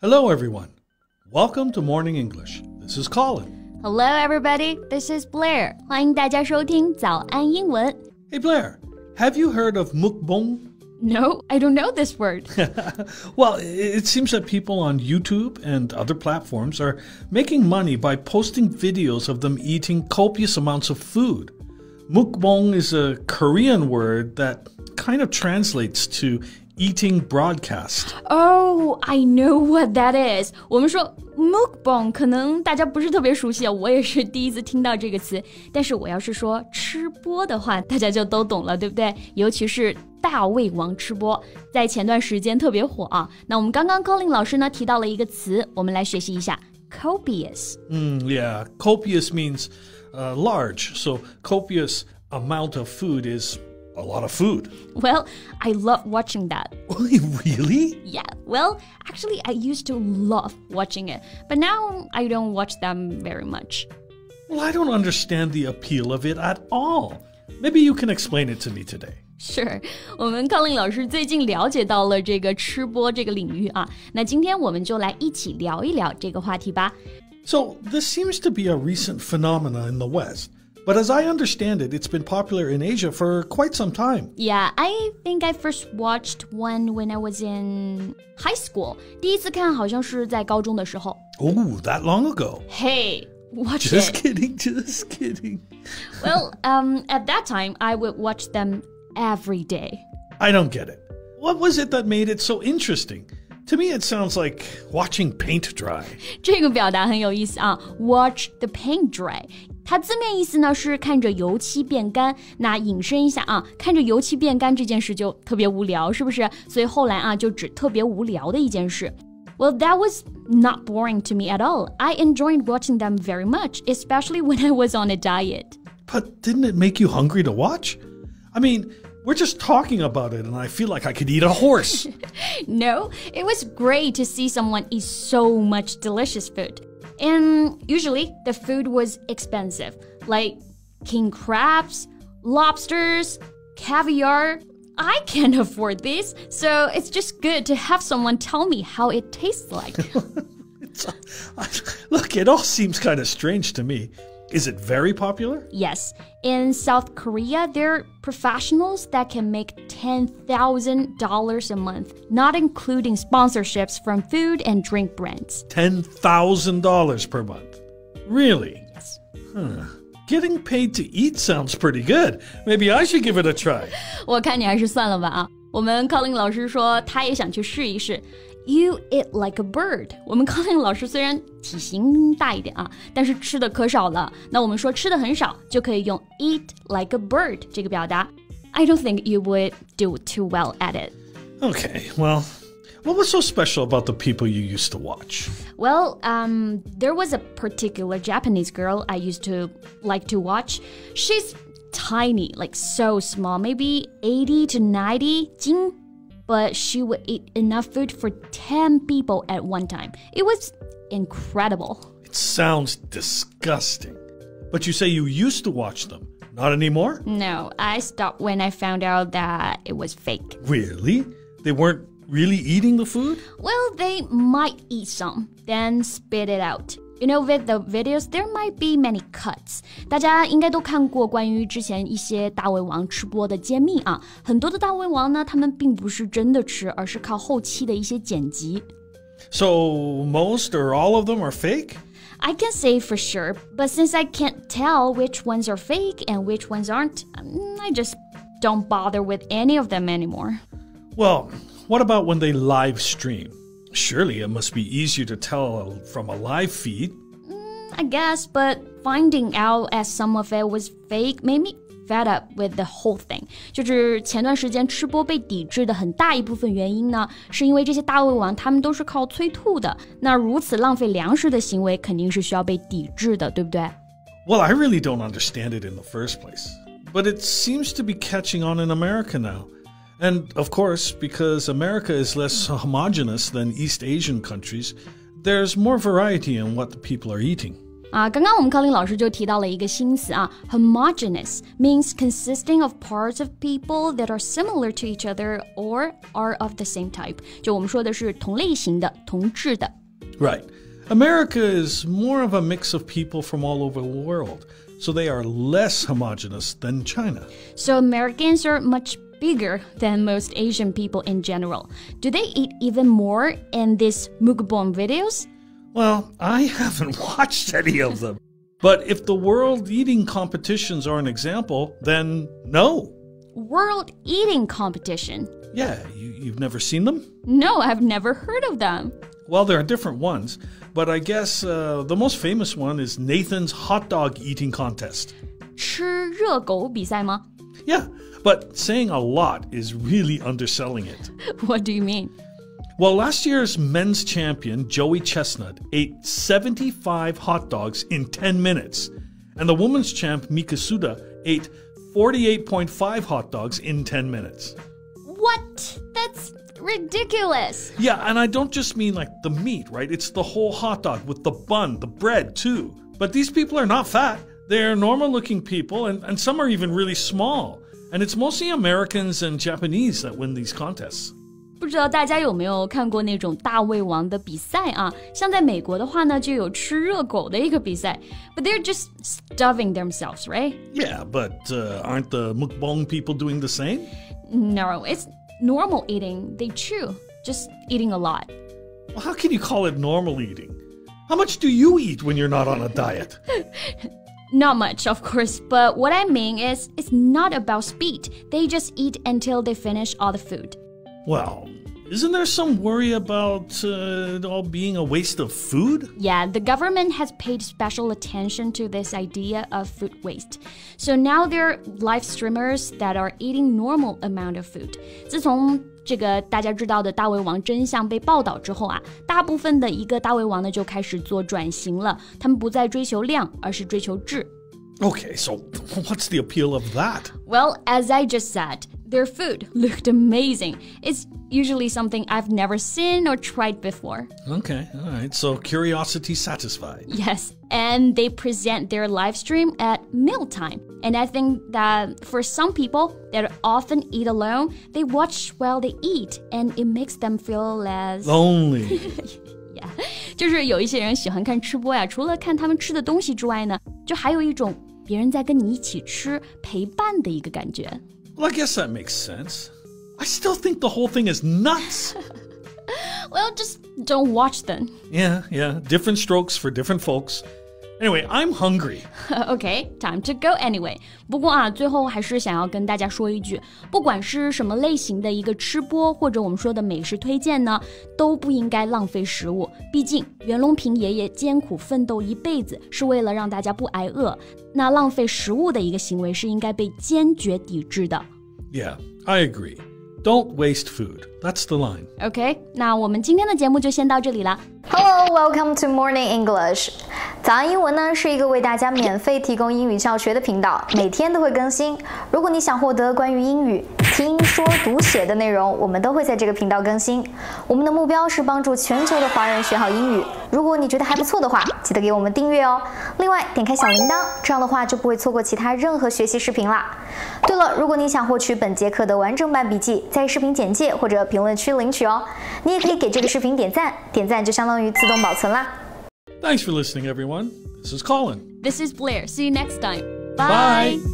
Hello, everyone. Welcome to Morning English. This is Colin. Hello, everybody. This is Blair. 欢迎大家收听早安英文。Hey, Blair. Have you heard of mukbang? No, I don't know this word. Well, it seems that people on YouTube and other platforms are making money by posting videos of them eating copious amounts of food. Mukbang is a Korean word that kind of translates to eating broadcast. Oh, I know what that is. 我们说 mukbang 可能大家不是特别熟悉，我也是第一次听到这个词。但是我要是说吃播的话，大家就都懂了，对不对？尤其是大胃王吃播，在前段时间特别火啊。那我们刚刚 Colin 老师呢提到了一个词，我们来学习一下 copious. Yeah, copious means large, so copious amount of food is a lot of food. Well, I love watching that. Really? Yeah, well, actually I used to love watching it, but now I don't watch them very much. Well, I don't understand the appeal of it at all. Maybe you can explain it to me today. Sure, 我们 Colin 老师最近了解到了这个吃播这个领域啊，那今天我们就来一起聊一聊这个话题吧。So, this seems to be a recent phenomenon in the West, but as I understand it, it's been popular in Asia for quite some time. Yeah, I think I first watched one when I was in high school. 第一次看好像是在高中的时候。Oh, that long ago. Hey, watch it. Just kidding, just kidding. Well, at that time, I would watch them every day. I don't get it. What was it that made it so interesting? To me, it sounds like watching paint dry. 这个表达很有意思啊 ，watch the paint dry。它字面意思呢是看着油漆变干。那引申一下啊，看着油漆变干这件事就特别无聊，是不是？所以后来啊，就指特别无聊的一件事。Well, that was not boring to me at all. I enjoyed watching them very much, especially when I was on a diet. But didn't it make you hungry to watch? I mean, we're just talking about it, and I feel like I could eat a horse. No, it was great to see someone eat so much delicious food. And usually, the food was expensive, like king crabs, lobsters, caviar. I can't afford these, so it's just good to have someone tell me how it tastes like. Look, it all seems kind of strange to me. Is it very popular? Yes. In South Korea, there are professionals that can make $10,000 a month, not including sponsorships from food and drink brands. $10,000 per month? Really? Yes. Huh. Getting paid to eat sounds pretty good. Maybe I should give it a try. 我看你还是算了吧啊。我们 Colin 老师说他也想去试一试。You eat like a bird. 我们 Colin 老师虽然体型大一点啊，但是吃的可少了。那我们说吃的很少，就可以用 eat like a bird 这个表达。I don't think you would do too well at it. Okay, well, what was so special about the people you used to watch? Well, there was a particular Japanese girl I used to like to watch. She's tiny, like so small, maybe 80 to 90 斤. But she would eat enough food for 10 people at one time. It was incredible. It sounds disgusting. But you say you used to watch them. Not anymore? No, I stopped when I found out that it was fake. Really? They weren't really eating the food? Well, they might eat some, then spit it out. You know, with the videos, there might be many cuts. 大家应该都看过关于之前一些大胃王吃播的揭秘啊。很多的大胃王呢，他们并不是真的吃，而是靠后期的一些剪辑。So, most or all of them are fake? I can say for sure, but since I can't tell which ones are fake and which ones aren't, I just don't bother with any of them anymore. Well, what about when they live stream? Surely it must be easier to tell from a live feed. I guess, but finding out as some of it was fake made me fed up with the whole thing. 就是前段时间吃播被抵制的很大一部分原因呢，是因为这些大胃王他们都是靠催吐的。那如此浪费粮食的行为肯定是需要被抵制的，对不对？ Well, I really don't understand it in the first place, but it seems to be catching on in America now. And, of course, because America is less homogenous than East Asian countries, there's more variety in what the people are eating. 刚刚我们Colin老师就提到了一个新词啊 homogeneous means consisting of parts of people that are similar to each other or are of the same type. 就我们说的是同类型的、同质的。Right. America is more of a mix of people from all over the world, so they are less homogeneous than China. So Americans are much bigger than most Asian people in general. Do they eat even more in these mukbang videos? Well, I haven't watched any of them. But if the world eating competitions are an example, then no. World eating competition? Yeah, you've never seen them? No, I've never heard of them. Well, there are different ones, but I guess the most famous one is Nathan's hot dog eating contest. 吃热狗比赛吗? Yeah, but saying a lot is really underselling it. What do you mean? Well, last year's men's champion, Joey Chestnut, ate 75 hot dogs in 10 minutes. And the women's champ, Mikasuda, ate 48.5 hot dogs in 10 minutes. What? That's ridiculous. Yeah, and I don't just mean like the meat, right? It's the whole hot dog with the bun, the bread too. But these people are not fat. They're normal-looking people, and some are even really small. And it's mostly Americans and Japanese that win these contests. 不知道大家有没有看过那种大胃王的比赛啊？像在美国的话呢，就有吃热狗的一个比赛。But they're just starving themselves, right? Yeah, but aren't the mukbang people doing the same? No, it's normal eating. They chew, just eating a lot. Well, how can you call it normal eating? How much do you eat when you're not on a diet? Not much, of course, but what I mean is it's not about speed. They just eat until they finish all the food. Well, isn't there some worry about it all being a waste of food? Yeah, the government has paid special attention to this idea of food waste. So now there are live streamers that are eating normal amount of food. 自从这个大家知道的大胃王真相被报道之后啊，大部分的一个大胃王呢就开始做转型了，他们不再追求量，而是追求质。Okay, so what's the appeal of that? Well, as I just said, their food looked amazing. It's usually something I've never seen or tried before. Okay, all right, so curiosity satisfied. Yes, and they present their live stream at mealtime. And I think that for some people that often eat alone, they watch while they eat, and it makes them feel less... lonely. Yeah. 就是有一些人喜欢看吃播呀，除了看他们吃的东西之外呢，就还有一种别人在跟你一起吃陪伴的一个感觉。Well, I guess that makes sense. I still think the whole thing is nuts. Well, just don't watch then. Yeah. Different strokes for different folks. Anyway, I'm hungry. Okay, time to go anyway. 不过啊，最后还是想要跟大家说一句，不管是什么类型的一个吃播，或者我们说的美食推荐呢，都不应该浪费食物。毕竟袁隆平爷爷艰苦奋斗一辈子，是为了让大家不挨饿。那浪费食物的一个行为是应该被坚决抵制的。Yeah, I agree. Don't waste food. That's the line. Okay, 那我们今天的节目就先到这里了。Hello, welcome to Morning English. 早安英文呢是一个为大家免费提供英语教学的频道，每天都会更新。如果你想获得关于英语听说读写的内容，我们都会在这个频道更新。我们的目标是帮助全球的华人学好英语。如果你觉得还不错的话，记得给我们订阅哦。另外，点开小铃铛，这样的话就不会错过其他任何学习视频啦。对了，如果你想获取本节课的完整版笔记，在视频简介或者评论区领取哦。你也可以给这个视频点赞，点赞就相当于自动保存啦。Thanks for listening, everyone. This is Colin. This is Blair. See you next time. Bye. Bye.